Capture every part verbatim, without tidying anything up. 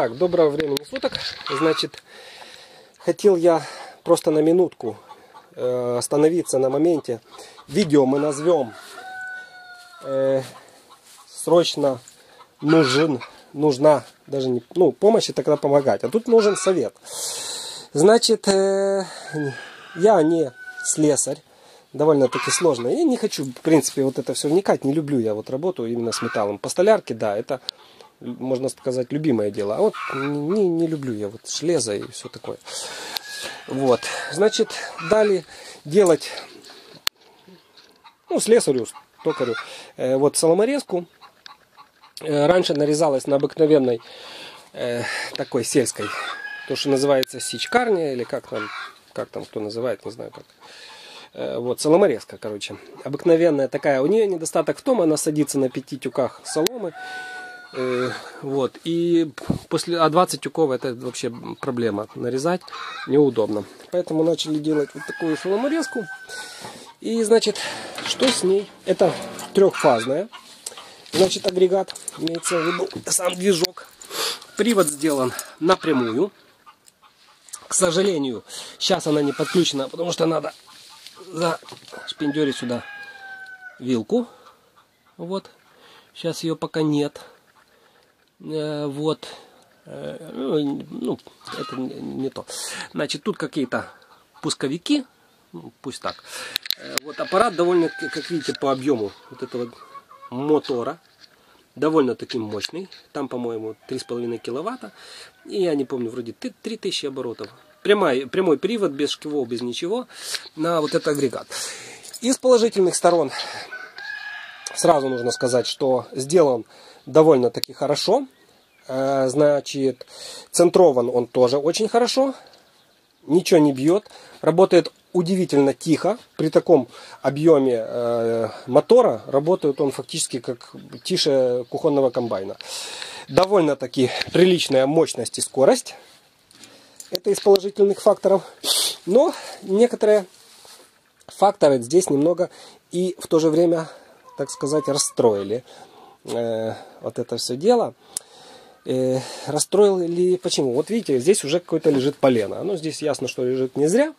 Итак, доброго времени суток. Значит, хотел я просто на минутку э, остановиться на моменте. Видео мы назовем э, срочно нужен, нужна даже не ну, помощь, и тогда помогать. А тут нужен совет. Значит, э, я не слесарь. Довольно-таки сложно. Я не хочу, в принципе, вот это все вникать. Не люблю я вот работу именно с металлом. По столярке, да, это, можно сказать, любимое дело. А вот не, не люблю я вот железо и все такое. Вот. Значит, дали делать, ну, слесарю, токарю, э, вот соломорезку. Э, раньше нарезалась на обыкновенной э, такой сельской, то, что называется сечкарня, или как там, как там кто называет, не знаю как. Вот, соломорезка, короче. Обыкновенная такая. У нее недостаток в том, она садится на пяти тюках соломы. Э, вот. И после а двадцать тюков это вообще проблема. Нарезать неудобно. Поэтому начали делать вот такую соломорезку. И, значит, что с ней? Это трехфазная. Значит, агрегат. Имеется в виду сам движок. Привод сделан напрямую. К сожалению, сейчас она не подключена, потому что надо зашпендерить сюда вилку. Вот. Сейчас ее пока нет. Вот. Ну, это не то. Значит, тут какие-то пусковики. Ну, пусть так. Вот аппарат довольно, как видите, по объему вот этого мотора довольно-таки мощный. Там, по-моему, три с половиной киловатта. И я не помню, вроде три тысячи оборотов. Прямой, прямой привод, без шкивов, без ничего, на вот этот агрегат. Из положительных сторон сразу нужно сказать, что сделан довольно-таки хорошо. Значит, центрован он тоже очень хорошо. Ничего не бьет. Работает удивительно тихо. При таком объеме э, мотора работает он фактически как тише кухонного комбайна. Довольно-таки приличная мощность и скорость. Это из положительных факторов. Но некоторые факторы здесь немного и в то же время, так сказать, расстроили э, вот это все дело. Э, расстроили почему? Вот видите, здесь уже какое-то лежит полено. Оно здесь ясно, что лежит не зря.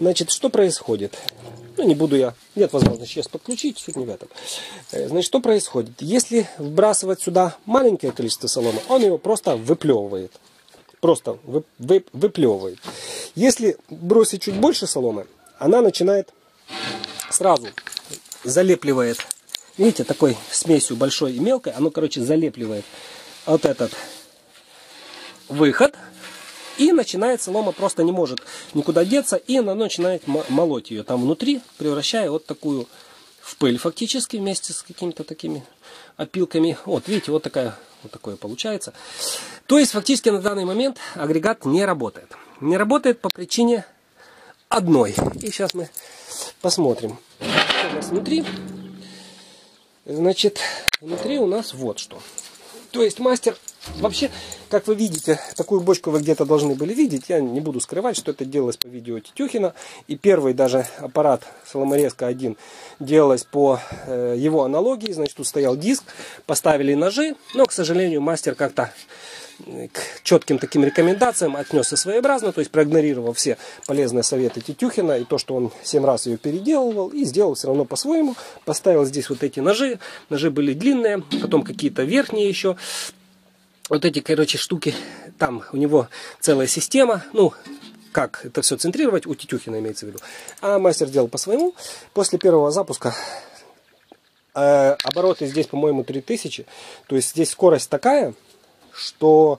Значит, что происходит? Ну, не буду я. Нет возможности сейчас подключить, суть не в этом. Э, значит, что происходит? Если вбрасывать сюда маленькое количество соломы, он его просто выплевывает. Просто выплевывает. Если бросить чуть больше соломы, она начинает сразу залепливает. Видите, такой смесью большой и мелкой, оно, короче, залепливает вот этот выход. И начинает солома, просто не может никуда деться, и она начинает молоть ее там внутри, превращая вот такую в пыль фактически вместе с какими-то такими опилками. Вот, видите, вот такая. Вот такое получается. То есть фактически на данный момент агрегат не работает. Не работает по причине одной. И сейчас мы посмотрим. Что у нас внутри? Значит, внутри у нас вот что. То есть мастер вообще, как вы видите, такую бочку вы где-то должны были видеть. Я не буду скрывать, что это делалось по видео Тетюхина. И первый даже аппарат соломорезка один делалось по э, его аналогии. Значит, тут стоял диск, поставили ножи. Но, к сожалению, мастер как-то к четким таким рекомендациям отнесся своеобразно. То есть проигнорировал все полезные советы Тетюхина и то, что он семь раз ее переделывал. И сделал все равно по-своему. Поставил здесь вот эти ножи. Ножи были длинные, потом какие-то верхние еще. Вот эти, короче, штуки, там у него целая система, ну, как это все центрировать, у Тетюхина имеется в виду. А мастер делал по-своему. После первого запуска э, обороты здесь, по-моему, три тысячи. То есть здесь скорость такая, что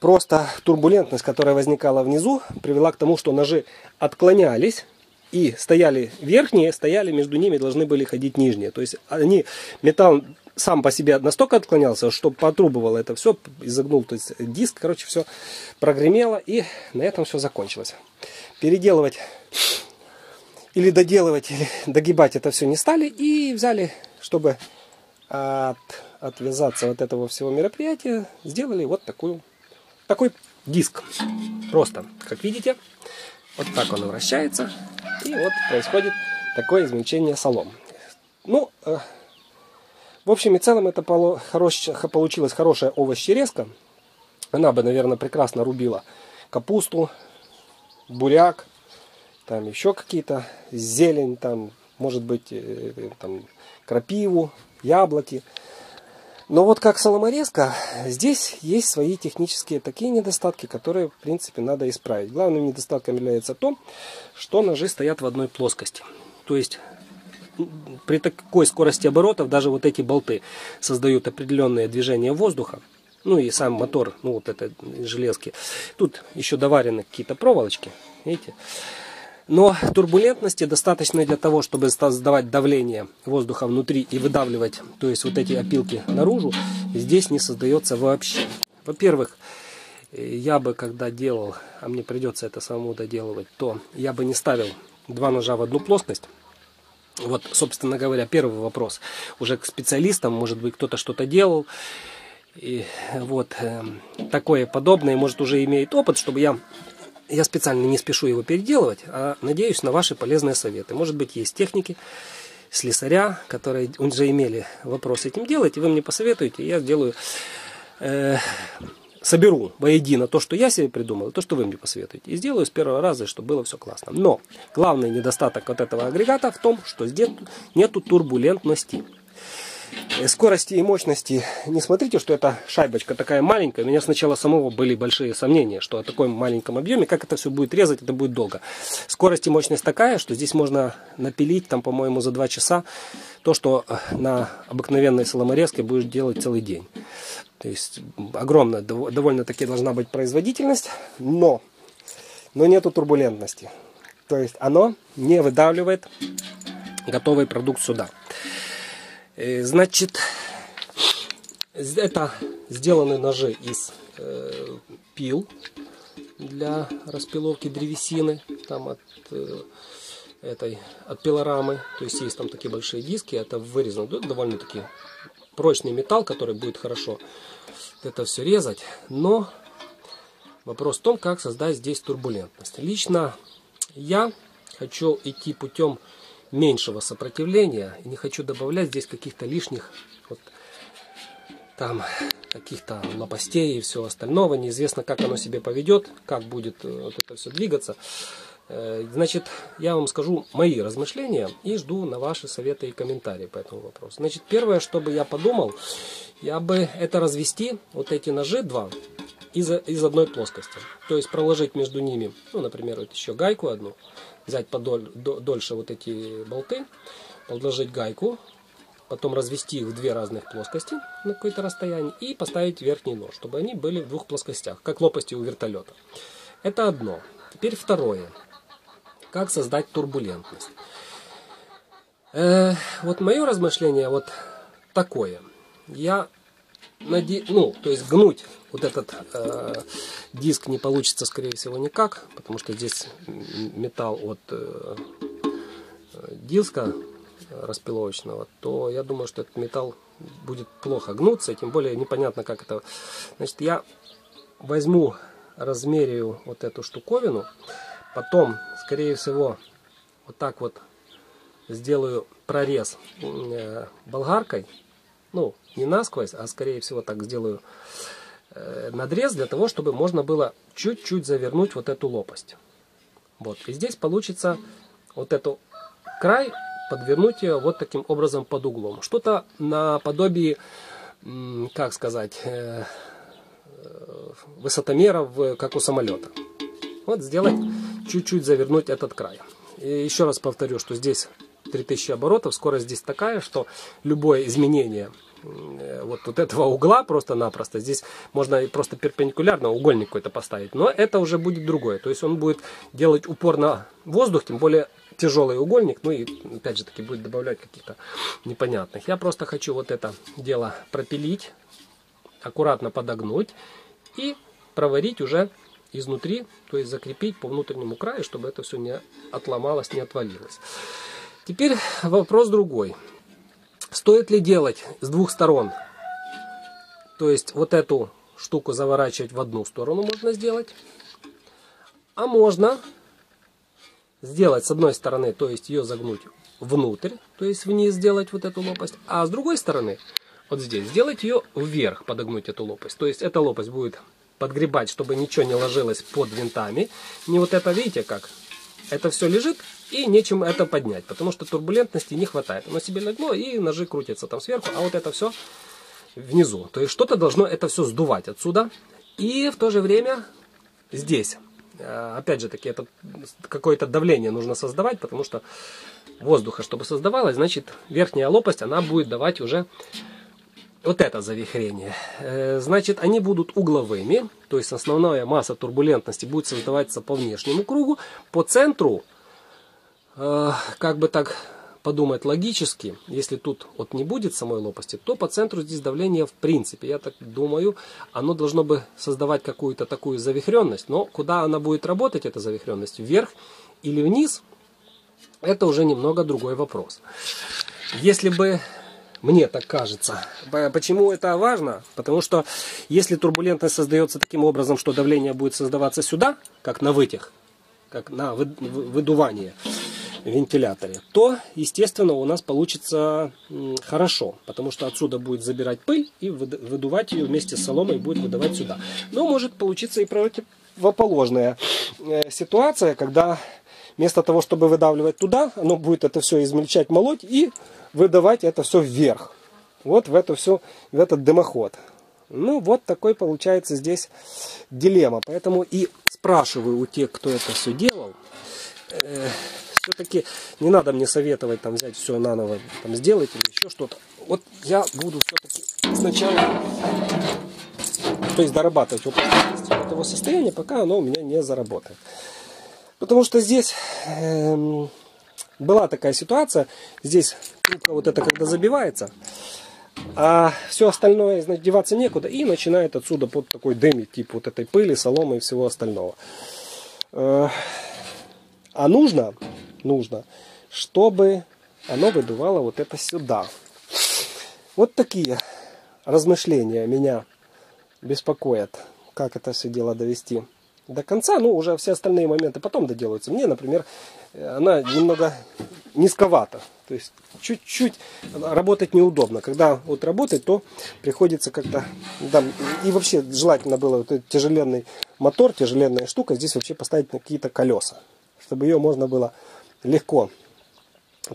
просто турбулентность, которая возникала внизу, привела к тому, что ножи отклонялись. И стояли верхние, стояли между ними, должны были ходить нижние. То есть они, металл сам по себе настолько отклонялся, что потрубывало это все, изогнул, то есть диск, короче, все прогремело, и на этом все закончилось. Переделывать или доделывать, или догибать это все не стали, и взяли, чтобы от, отвязаться от этого всего мероприятия, сделали вот такую, такой диск. Просто, как видите, вот так он вращается, и вот происходит такое измельчение солом. Ну, в общем и целом, это получилась хорошая овощерезка. Она бы, наверное, прекрасно рубила капусту, буряк, там еще какие-то, зелень, там, может быть, там, крапиву, яблоки. Но вот как соломорезка, здесь есть свои технические такие недостатки, которые, в принципе, надо исправить. Главным недостатком является то, что ножи стоят в одной плоскости. То есть при такой скорости оборотов даже вот эти болты создают определенное движение воздуха. Ну и сам мотор, ну вот это железки. Тут еще доварены какие-то проволочки, видите. Но турбулентности достаточно для того, чтобы создавать давление воздуха внутри и выдавливать, то есть вот эти опилки наружу, здесь не создается вообще. Во-первых, я бы когда делал, а мне придется это самому доделывать, то я бы не ставил два ножа в одну плоскость. Вот, собственно говоря, первый вопрос. Уже к специалистам, может быть, кто-то что-то делал. И вот э, такое подобное, может, уже имеет опыт, чтобы я... Я специально не спешу его переделывать, а надеюсь на ваши полезные советы. Может быть, есть техники, слесаря, которые уже имели вопрос с этим делать, и вы мне посоветуете, и я сделаю, э, соберу воедино то, что я себе придумал, и то, что вы мне посоветуете. И сделаю с первого раза, чтобы было все классно. Но главный недостаток от этого агрегата в том, что здесь нету турбулентности. Скорости и мощности, не смотрите, что это шайбочка такая маленькая. У меня сначала самого были большие сомнения, что о таком маленьком объеме, как это все будет резать, это будет долго. Скорость и мощность такая, что здесь можно напилить, там, по-моему, за два часа то, что на обыкновенной соломорезке будешь делать целый день. То есть огромная, довольно-таки должна быть производительность, но, но нету турбулентности. То есть оно не выдавливает готовый продукт сюда. Значит, это сделаны ножи из э, пил для распиловки древесины, там от э, этой от пилорамы. То есть есть там такие большие диски, это вырезано довольно-таки прочный металл, который будет хорошо это все резать. Но вопрос в том, как создать здесь турбулентность. Лично я хочу идти путем меньшего сопротивления, не хочу добавлять здесь каких-то лишних вот, там каких-то лопастей и всего остального. Неизвестно, как оно себе поведет, как будет вот это все двигаться. Значит, я вам скажу мои размышления и жду на ваши советы и комментарии по этому вопросу. Значит, первое, что бы я подумал, я бы это развести, вот эти ножи два, из, из одной плоскости. То есть проложить между ними, ну, например, вот еще гайку одну, взять подоль, до, дольше вот эти болты, подложить гайку, потом развести их в две разных плоскости на какое-то расстояние и поставить верхний нож, чтобы они были в двух плоскостях, как лопасти у вертолета. Это одно. Теперь второе. Как создать турбулентность? Э, вот мое размышление вот такое. Я наде... ну, то есть гнуть вот этот э, диск не получится, скорее всего, никак, потому что здесь металл от э, диска распиловочного, то я думаю, что этот металл будет плохо гнуться, тем более непонятно, как это... Значит, я возьму, размерю вот эту штуковину, потом, скорее всего, вот так вот сделаю прорез болгаркой. Ну, не насквозь, а скорее всего так сделаю надрез, для того, чтобы можно было чуть-чуть завернуть вот эту лопасть. Вот. И здесь получится вот эту край подвернуть ее вот таким образом под углом. Что-то наподобие, как сказать, высотомеров, как у самолета. Вот сделать... чуть-чуть завернуть этот край. И еще раз повторю, что здесь три тысячи оборотов, скорость здесь такая, что любое изменение вот, вот этого угла просто-напросто, здесь можно просто перпендикулярно угольник какой-то поставить, но это уже будет другое, то есть он будет делать упор на воздух, тем более тяжелый угольник, ну и опять же таки будет добавлять каких-то непонятных. Я просто хочу вот это дело пропилить, аккуратно подогнуть и проварить уже изнутри, то есть закрепить по внутреннему краю, чтобы это все не отломалось, не отвалилось. Теперь вопрос другой. Стоит ли делать с двух сторон? То есть вот эту штуку заворачивать в одну сторону можно сделать. А можно сделать с одной стороны, то есть ее загнуть внутрь, то есть вниз сделать вот эту лопасть. А с другой стороны, вот здесь, сделать ее вверх, подогнуть эту лопасть. То есть эта лопасть будет подгребать, чтобы ничего не ложилось под винтами. Не вот это, видите как? Это все лежит и нечем это поднять, потому что турбулентности не хватает. Оно себе легло и ножи крутятся там сверху, а вот это все внизу. То есть что-то должно это все сдувать отсюда. И в то же время здесь, опять же таки, это какое-то давление нужно создавать, потому что воздуха, чтобы создавалось, значит, верхняя лопасть, она будет давать уже вот это завихрение. Значит, они будут угловыми, то есть основная масса турбулентности будет создаваться по внешнему кругу, по центру, как бы так подумать логически, если тут вот не будет самой лопасти, то по центру здесь давление в принципе, я так думаю, оно должно бы создавать какую-то такую завихренность, но куда она будет работать, эта завихренность, вверх или вниз, это уже немного другой вопрос. Если бы, мне так кажется, почему это важно, потому что если турбулентность создается таким образом, что давление будет создаваться сюда, как на вытяг, как на выдувание, вентиляторе, то, естественно, у нас получится хорошо, потому что отсюда будет забирать пыль и выдувать ее вместе с соломой, будет выдавать сюда. Но может получиться и противоположная ситуация, когда вместо того, чтобы выдавливать туда, оно будет это все измельчать, молоть и выдавать это все вверх. Вот в это все, в этот дымоход. Ну, вот такой получается здесь дилемма. Поэтому и спрашиваю у тех, кто это все делал, все-таки не надо мне советовать там взять все наново, там сделать или еще что-то. Вот я буду все-таки сначала, то есть дорабатывать опытность этого состояния, пока оно у меня не заработает. Потому что здесь э, была такая ситуация, здесь трубка вот эта когда забивается, а все остальное, значит, деваться некуда, и начинает отсюда под такой дым, типа вот этой пыли, соломы и всего остального. Э, а нужно... нужно, чтобы оно выдувало вот это сюда. Вот такие размышления меня беспокоят, как это все дело довести до конца. Ну, уже все остальные моменты потом доделаются. Мне, например, она немного низковата, то есть чуть-чуть работать неудобно. Когда вот работает, то приходится как-то... Да, и вообще желательно было вот этот тяжеленный мотор, тяжеленная штука, здесь вообще поставить на какие-то колеса, чтобы ее можно было легко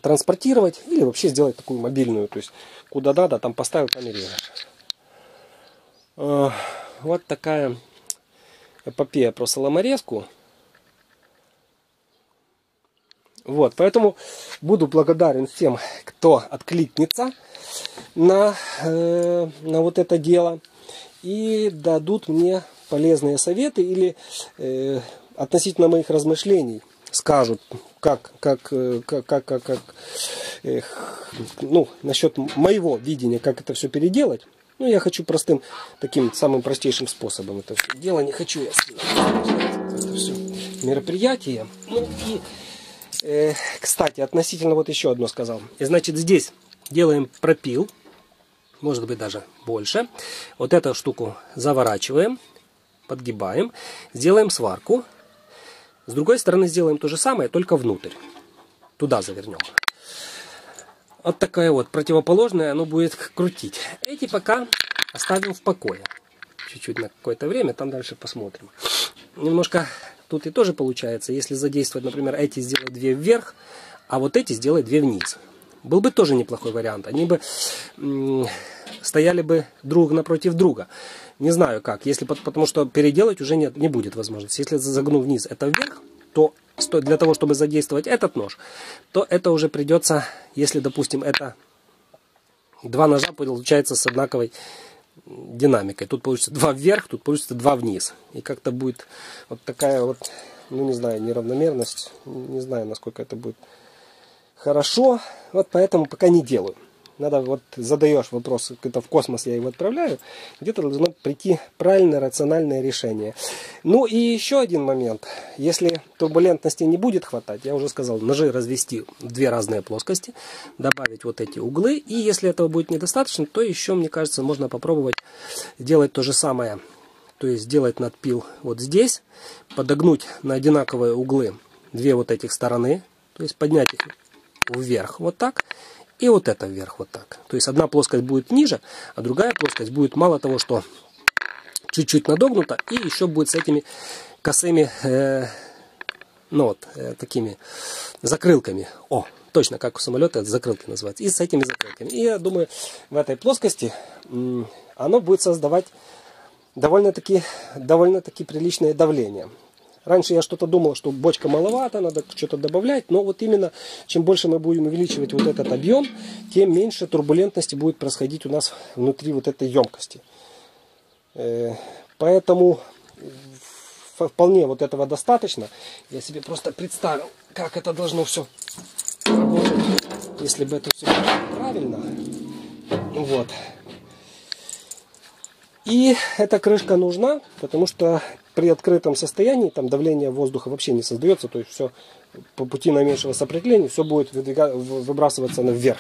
транспортировать или вообще сделать такую мобильную, то есть куда надо, там поставил, там и режешь. Вот такая эпопея про соломорезку. Вот, поэтому буду благодарен всем, кто откликнется на, э, на вот это дело и дадут мне полезные советы или э, относительно моих размышлений скажут, как, как, как, как, как, как эх, ну, насчет моего видения, как это все переделать. Ну, я хочу простым, таким самым простейшим способом это все дело. Не хочу я это все мероприятие. Ну, и, э, кстати, относительно вот еще одно сказал. И, значит, здесь делаем пропил, может быть, даже больше. Вот эту штуку заворачиваем, подгибаем, сделаем сварку. С другой стороны сделаем то же самое, только внутрь. Туда завернем. Вот такая вот противоположная, оно будет крутить. Эти пока оставим в покое. Чуть-чуть на какое-то время, там дальше посмотрим. Немножко тут и тоже получается, если задействовать, например, эти сделать две вверх, а вот эти сделать две вниз. Был бы тоже неплохой вариант. Они бы стояли бы друг напротив друга. Не знаю как, если, потому что переделать уже нет, не будет возможности. Если загну вниз это вверх, то для того, чтобы задействовать этот нож, то это уже придется, если, допустим, это два ножа получается с одинаковой динамикой. Тут получится два вверх, тут получится два вниз. И как-то будет вот такая вот, ну не знаю, неравномерность. Не знаю, насколько это будет хорошо. Вот поэтому пока не делаю. Надо вот задаешь вопрос, это в космос я его отправляю, где-то должно прийти правильное, рациональное решение. Ну и еще один момент. Если турбулентности не будет хватать, я уже сказал, ножи развести в две разные плоскости, добавить вот эти углы. И если этого будет недостаточно, то еще, мне кажется, можно попробовать делать то же самое. То есть сделать надпил вот здесь, подогнуть на одинаковые углы две вот этих стороны, то есть поднять их вверх вот так. И вот это вверх вот так. То есть одна плоскость будет ниже, а другая плоскость будет мало того, что чуть-чуть надогнуто, и еще будет с этими косыми, э, ну вот, э, такими закрылками. О, точно, как у самолета, это закрылки называется. И с этими закрылками. И я думаю, в этой плоскости м, оно будет создавать довольно-таки довольно-таки приличное давление. Раньше я что-то думал, что бочка маловато, надо что-то добавлять, но вот именно чем больше мы будем увеличивать вот этот объем, тем меньше турбулентности будет происходить у нас внутри вот этой емкости. Поэтому вполне вот этого достаточно. Я себе просто представил, как это должно все работать, если бы это все правильно. Вот. И эта крышка нужна, потому что при открытом состоянии там давление воздуха вообще не создается, то есть все по пути наименьшего сопротивления, все будет выбрасываться наверх.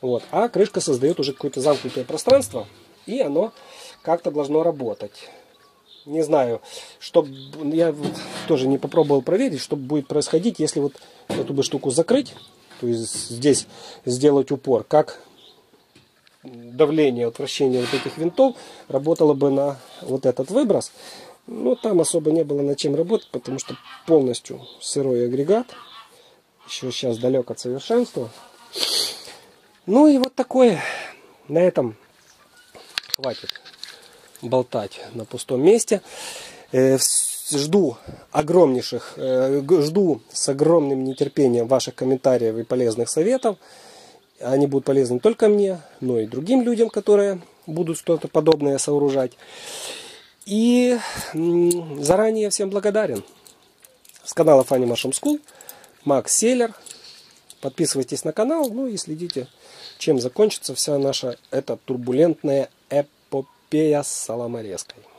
Вот. А крышка создает уже какое-то замкнутое пространство, и оно как-то должно работать. Не знаю, что я тоже не попробовал проверить, что будет происходить, если вот эту бы штуку закрыть, то есть здесь сделать упор, как давление от вращения вот этих винтов работало бы на вот этот выброс. Но там особо не было над чем работать, потому что полностью сырой агрегат. Еще сейчас далек от совершенства. Ну и вот такое. На этом хватит болтать на пустом месте. Жду огромнейших, жду с огромным нетерпением ваших комментариев и полезных советов. Они будут полезны не только мне, но и другим людям, которые будут что-то подобное сооружать. И заранее всем благодарен. С канала Фанимашрумскул, Макс Селлер. Подписывайтесь на канал, ну и следите, чем закончится вся наша эта турбулентная эпопея с соломорезкой.